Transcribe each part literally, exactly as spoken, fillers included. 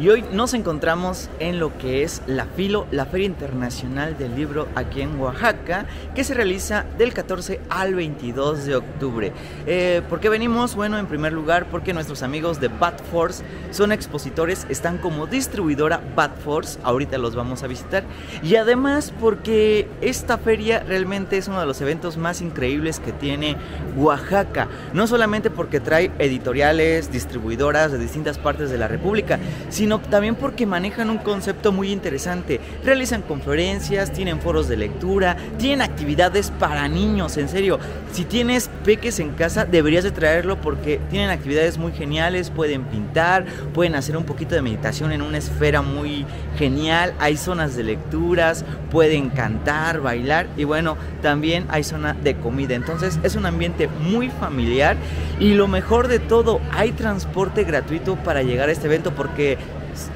Y hoy nos encontramos en lo que es la FILO, la Feria Internacional del Libro aquí en Oaxaca, que se realiza del catorce al veintidós de octubre. Eh, ¿Por qué venimos? Bueno, en primer lugar porque nuestros amigos de Batforce son expositores, están como distribuidora Batforce, ahorita los vamos a visitar. Y además porque esta feria realmente es uno de los eventos más increíbles que tiene Oaxaca. No solamente porque trae editoriales, distribuidoras de distintas partes de la República, sino también porque manejan un concepto muy interesante. Realizan conferencias, tienen foros de lectura, tienen actividades para niños. En serio, si tienes peques en casa deberías de traerlo porque tienen actividades muy geniales. Pueden pintar, pueden hacer un poquito de meditación en una esfera muy genial. Hay zonas de lecturas, pueden cantar, bailar y bueno, también hay zona de comida. Entonces es un ambiente muy familiar y lo mejor de todo, hay transporte gratuito para llegar a este evento porque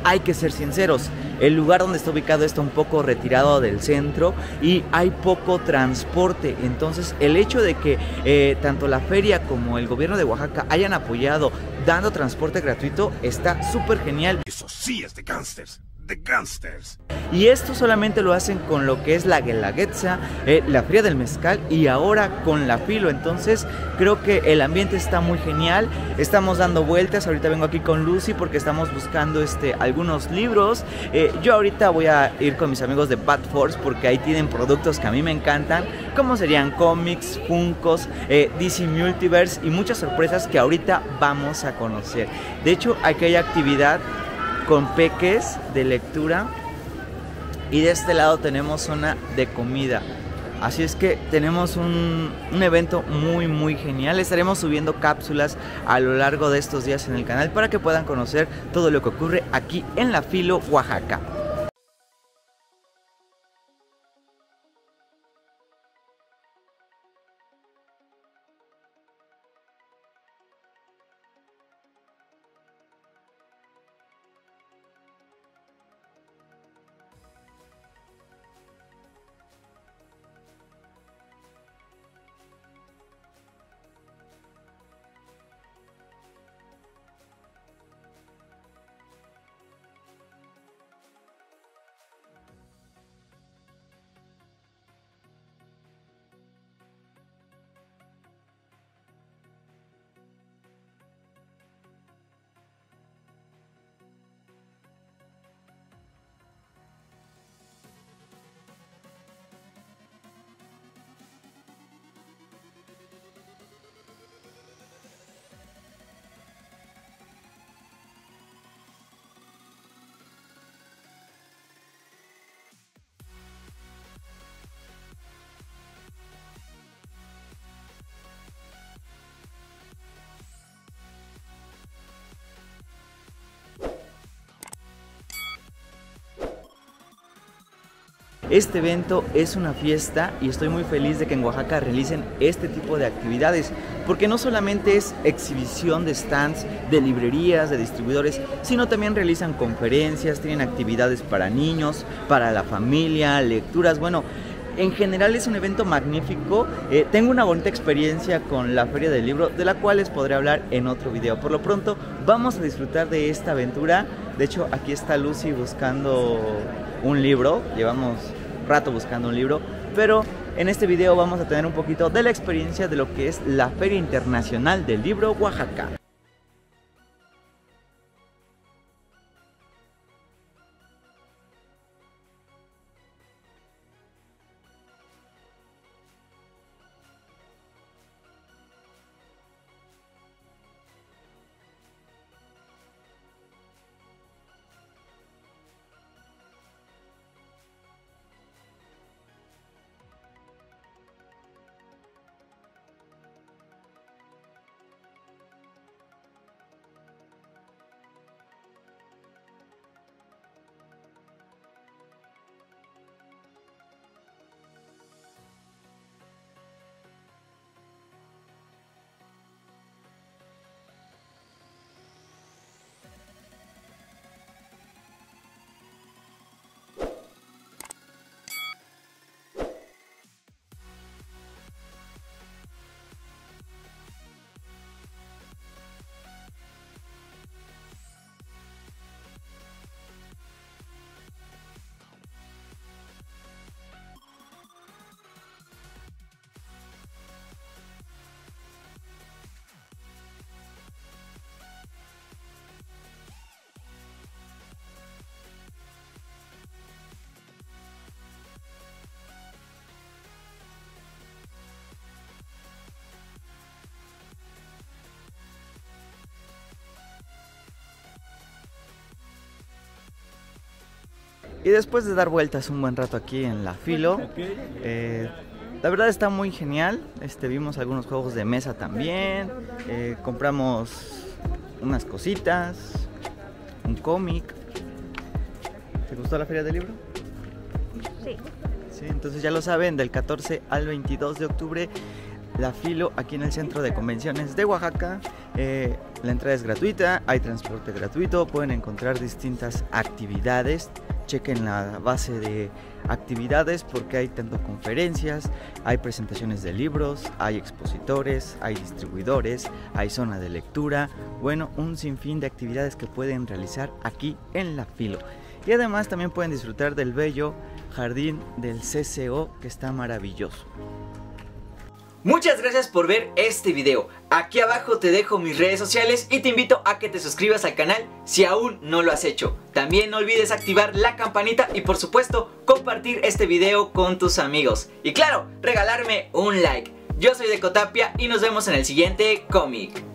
hay que ser sinceros, el lugar donde está ubicado está un poco retirado del centro y hay poco transporte. Entonces el hecho de que eh, tanto la feria como el gobierno de Oaxaca hayan apoyado dando transporte gratuito está súper genial. Eso sí es de gánsters, de gánsters. Y esto solamente lo hacen con lo que es la Guelaguetza, eh, la Feria del Mezcal y ahora con la FILO. Entonces creo que el ambiente está muy genial. Estamos dando vueltas, ahorita vengo aquí con Lucy porque estamos buscando este, algunos libros. eh, Yo ahorita voy a ir con mis amigos de Batforce porque ahí tienen productos que a mí me encantan, como serían cómics, funcos, eh, D C Multiverse y muchas sorpresas que ahorita vamos a conocer. De hecho aquí hay actividad con peques de lectura y de este lado tenemos zona de comida. Así es que tenemos un, un evento muy muy genial. Estaremos subiendo cápsulas a lo largo de estos días en el canal para que puedan conocer todo lo que ocurre aquí en la FILO Oaxaca. Este evento es una fiesta y estoy muy feliz de que en Oaxaca realicen este tipo de actividades porque no solamente es exhibición de stands, de librerías, de distribuidores, sino también realizan conferencias, tienen actividades para niños, para la familia, lecturas, bueno, en general es un evento magnífico. Eh, tengo una bonita experiencia con la Feria del Libro de la cual les podré hablar en otro video. Por lo pronto vamos a disfrutar de esta aventura. De hecho aquí está Lucy buscando un libro, llevamos rato buscando un libro, pero en este video vamos a tener un poquito de la experiencia de lo que es la Feria Internacional del Libro Oaxaca. Y después de dar vueltas un buen rato aquí en la Filo, eh, la verdad está muy genial. Este, vimos algunos juegos de mesa también, eh, compramos unas cositas, un cómic. ¿Te gustó la feria del libro? Sí. Sí, entonces ya lo saben, del catorce al veintidós de octubre, la Filo aquí en el Centro de Convenciones de Oaxaca. Eh, la entrada es gratuita, hay transporte gratuito, pueden encontrar distintas actividades. Chequen la base de actividades porque hay tanto conferencias, hay presentaciones de libros, hay expositores, hay distribuidores, hay zona de lectura. Bueno, un sinfín de actividades que pueden realizar aquí en la Filo. Y además también pueden disfrutar del bello jardín del C C O que está maravilloso. Muchas gracias por ver este video. Aquí abajo te dejo mis redes sociales y te invito a que te suscribas al canal si aún no lo has hecho. También no olvides activar la campanita y por supuesto compartir este video con tus amigos. Y claro, regalarme un like. Yo soy Decko Tapia y nos vemos en el siguiente cómic.